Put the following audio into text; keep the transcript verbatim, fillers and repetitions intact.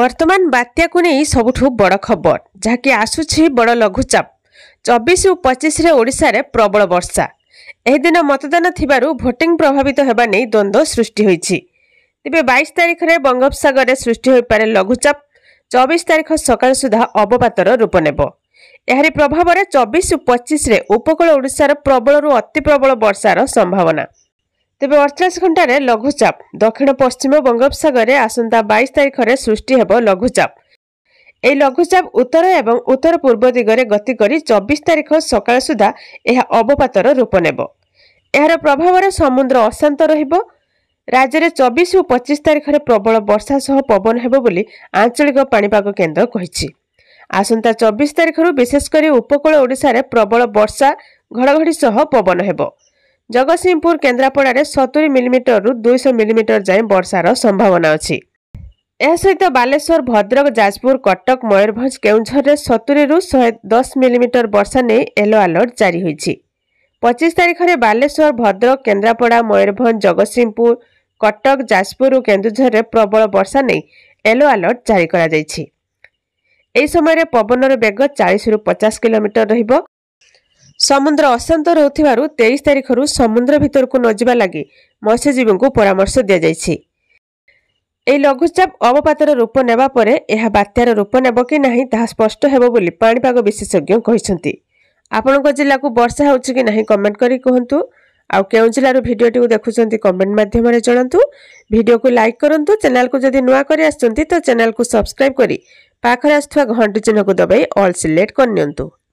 বর্তমান বাত্যাকু নেই সবুঠু বড় খবর যাকি আসুছি বড় লঘুচাপ। চব্বিশ ও পঁচিশে ওড়িশার প্রবল বর্ষা। এই দিন মতদান থিবারু ভোটিং প্রভাবিত হওয়া নেই দ্বন্দ্ব সৃষ্টি হয়েছে। তবে বাইশ তারিখে বঙ্গোপসাগরে সৃষ্টি হয়ে পড়ে লঘুচাপ। চব্বিশ তারিখ সকাল সুদ্ধা অবপাতর রূপ নেব। এর প্রভাবে চব্বিশ ও পঁচিশে উপকূল ওড়িশার প্রবলরু অতি প্রবল বর্ষার সম্ভাবনা। তবে অড়চাশ ঘণ্টার লঘুচাপ দক্ষিণ পশ্চিম বঙ্গোপসাগরে আসন্তা বাইশ তারিখে সৃষ্টি হব লঘুচাপ। এই লঘুচাপ উত্তর এবং উত্তর পূর্ব দিগরে গতি করে চব্বিশ তারিখ সকাল সুদ্ধা অবপাতর রূপ নেব। এর প্রভাবে সমুদ্র অশান্ত রহব। রাজ্যের চব্বিশ ও পঁচিশ তারিখে প্রবল বর্ষা সহ পবন হব বলে আঞ্চলিক পাণিপাগ কেন্দ্র কহিছে। আসন্তা চব্বিশ তারিখর বিশেষ করে উপকূল ওড়িশার প্রবল বর্ষা ঘড়ঘড়ি সহ পবন হব। জগৎসিংহপুর কেন্দ্রাপড়ার সত্তরি মিলিমিটর দুইশ মিলিমিটর যাই বর্ষার সম্ভাবনা অছি। এর সহিত বালেশ্বর ভদ্রক যাজপুর কটক ময়ূরভঞ্জ কেউঝরের সত্তরি রু শহে দশ মিলিমিটর বর্ষা নেই এলো আলর্ট জারি হয়েছে। পঁচিশ তারিখে বালেশ্বর ভদ্রক কেন্দ্রাপড়া ময়ূরভঞ্জ জগৎসিংহপুর কটক যাজপুর ও কেন্দুঝরের প্রবল বর্ষা নেই এলো আলর্ট জারি করা যাইছে। এই সময়ের পবনর বেগ চাশ রু পচাশ কিলোমিটর রহব। সমুদ্র অশান্ত রহুথিবারু তেইশ তারিখর সমুদ্র ভিতরক নযিবা লাগি মৎস্যজীবীকে পরামর্শ দিয়া যাইছি। এই লঘুচাপ অবপাতর রূপ নেবা পরে এহা বাত্যার রূপ নেব কি না তাহা স্পষ্ট হব বলি পাণিপাগ বিশেষজ্ঞ কইছন্তি। আপনার জেলাকু বর্ষা হচ্ছে কি না কমেন্ট করে কুহতু। আউ কেউ জেলার ভিডিওটি দেখুছেন কমেন্ট মাধ্যমে জনাতু। ভিডিওকে লাইক করতু। চ্যানেলকে যদি নূয়া করে আসছেন তো চ্যানেলকে সবসক্রাইব করে পাখে আসুক ঘণ্টি চিহ্নক দবাই অল সিলেক্ট করে নিয়ন্তু।